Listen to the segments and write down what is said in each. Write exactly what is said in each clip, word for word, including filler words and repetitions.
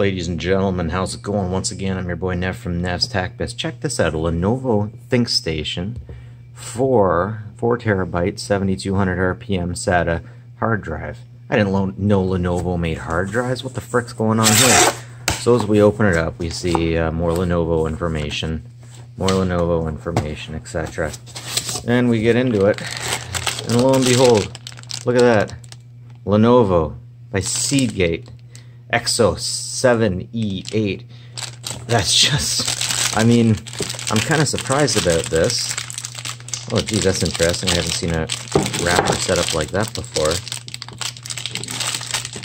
Ladies and gentlemen, how's it going? Once again, I'm your boy Nev from Nev's Tech Bits. Check this out, a Lenovo ThinkStation, four, four terabyte, seventy-two hundred R P M SATA hard drive. I didn't know Lenovo made hard drives. What the frick's going on here? So as we open it up, we see uh, more Lenovo information, more Lenovo information, et cetera. And we get into it, and lo and behold, look at that. Lenovo by Seagate. Exos seven E eight. That's just, I mean, I'm kind of surprised about this. Oh, geez, that's interesting. I haven't seen a wrapper set up like that before.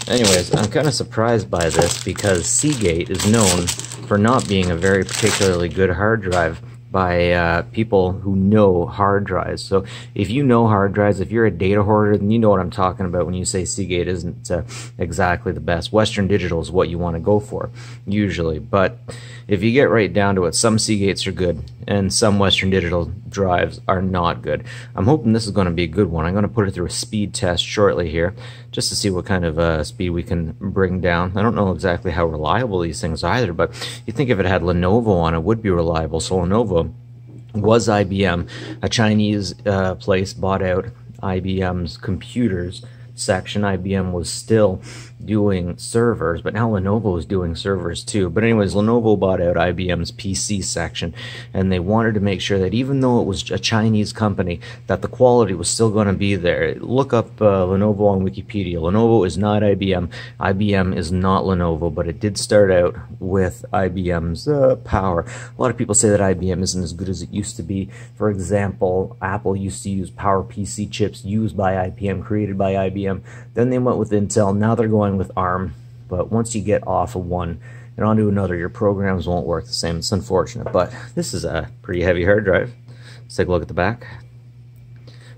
Anyways, I'm kind of surprised by this because Seagate is known for not being a very particularly good hard drive by uh, people who know hard drives. So if you know hard drives, if you're a data hoarder, then you know what I'm talking about when you say Seagate isn't uh, exactly the best. Western Digital is what you want to go for, usually. But if you get right down to it, some Seagates are good, and some Western Digital drives are not good. I'm hoping this is going to be a good one. I'm going to put it through a speed test shortly here, just to see what kind of uh, speed we can bring down. I don't know exactly how reliable these things are either, but you think if it had Lenovo on it, it would be reliable. So Lenovo was I B M. A Chinese uh, place bought out I B M's computers section. I B M was still doing servers, but now Lenovo is doing servers too. But anyways, Lenovo bought out I B M's P C section, and they wanted to make sure that even though it was a Chinese company, that the quality was still going to be there. Look up uh, Lenovo on Wikipedia. Lenovo is not I B M. I B M is not Lenovo, but it did start out with I B M's uh, power. A lot of people say that I B M isn't as good as it used to be. For example, Apple used to use PowerPC chips used by I B M, created by I B M. Then they went with Intel, now they're going with ARM, but once you get off of one and onto another, your programs won't work the same. It's unfortunate, but this is a pretty heavy hard drive. Let's take a look at the back.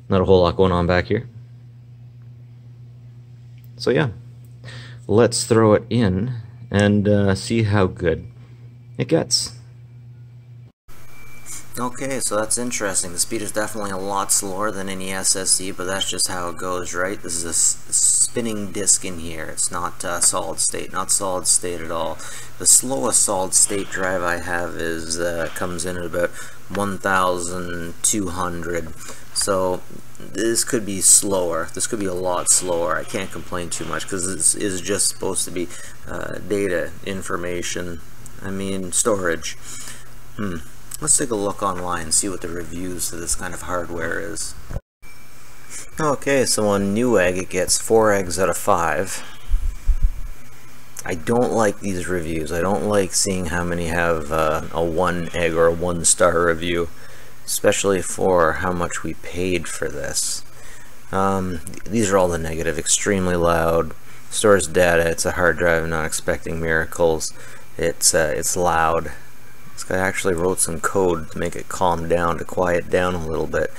Not a whole lot going on back here. So yeah, let's throw it in and uh, see how good it gets. Okay, so that's interesting. The speed is definitely a lot slower than any S S D, but that's just how it goes, right? This is a spinning disk in here. It's not uh, solid state, not solid state at all. The slowest solid state drive I have is uh, comes in at about one thousand two hundred. So this could be slower. This could be a lot slower. I can't complain too much because this is just supposed to be uh, data, information, I mean storage. Hmm. Let's take a look online and see what the reviews to this kind of hardware is. Okay, so on Newegg it gets four eggs out of five. I don't like these reviews. I don't like seeing how many have uh, a one egg or a one star review, especially for how much we paid for this. Um, these are all the negative. Extremely loud, stores data, it's a hard drive, not expecting miracles, it's, uh, it's loud. This guy actually wrote some code to make it calm down, to quiet down a little bit.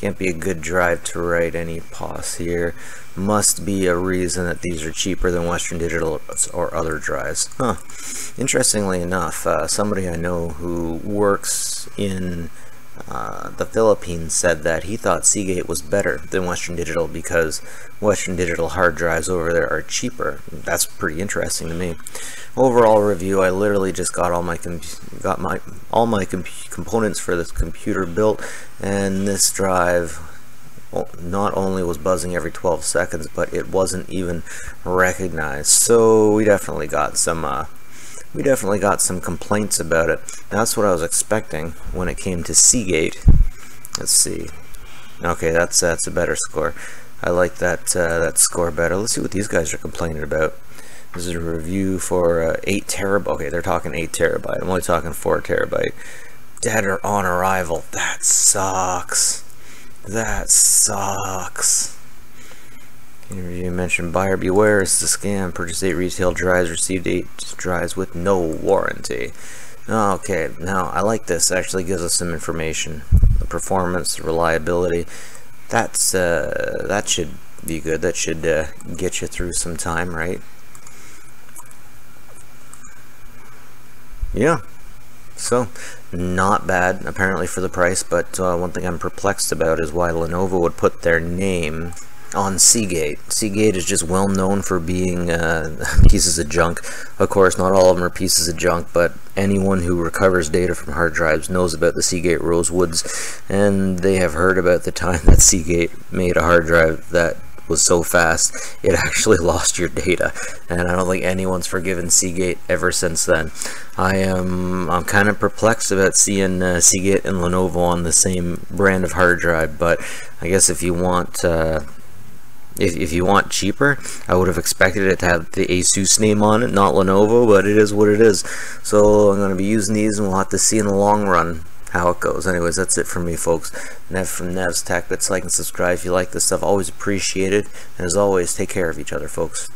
Can't be a good drive to write any pause here. Must be a reason that these are cheaper than Western Digital or other drives. Huh. Interestingly enough, uh, somebody I know who works in uh, the Philippines said that he thought Seagate was better than Western Digital because Western Digital hard drives over there are cheaper. That's pretty interesting to me. Overall review, I literally just got all my got my all my comp components for this computer built, and this drive not only was buzzing every twelve seconds, but it wasn't even recognized. So we definitely got some uh, we definitely got some complaints about it. That's what I was expecting when it came to Seagate. Let's see. Okay, that's that's a better score. I like that uh, that score better. Let's see what these guys are complaining about. This is a review for uh, eight terabyte. Okay, they're talking eight terabyte. I'm only talking four terabyte. Dead or on arrival. That sucks. That sucks. Interview mentioned buyer beware is the scam. Purchased eight retail drives, received eight drives with no warranty. Okay, now I like this. Actually gives us some information. The performance, reliability. That's uh, that should be good. That should uh, get you through some time, right? Yeah, so not bad apparently for the price, but uh, one thing I'm perplexed about is why Lenovo would put their name on Seagate. Seagate is just well known for being uh, pieces of junk. Of course, not all of them are pieces of junk, but anyone who recovers data from hard drives knows about the Seagate Rosewoods, and they have heard about the time that Seagate made a hard drive that was so fast it actually lost your data. And I don't think anyone's forgiven Seagate ever since then. I am I'm kind of perplexed about seeing uh, Seagate and Lenovo on the same brand of hard drive, but I guess if you want uh, If, if you want cheaper, I would have expected it to have the ASUS name on it, not Lenovo, but it is what it is. So I'm going to be using these, and we'll have to see in the long run how it goes. Anyways, that's it for me, folks. Nev from Nev's Tech Bits. Like and subscribe if you like this stuff. Always appreciated. And as always, take care of each other, folks.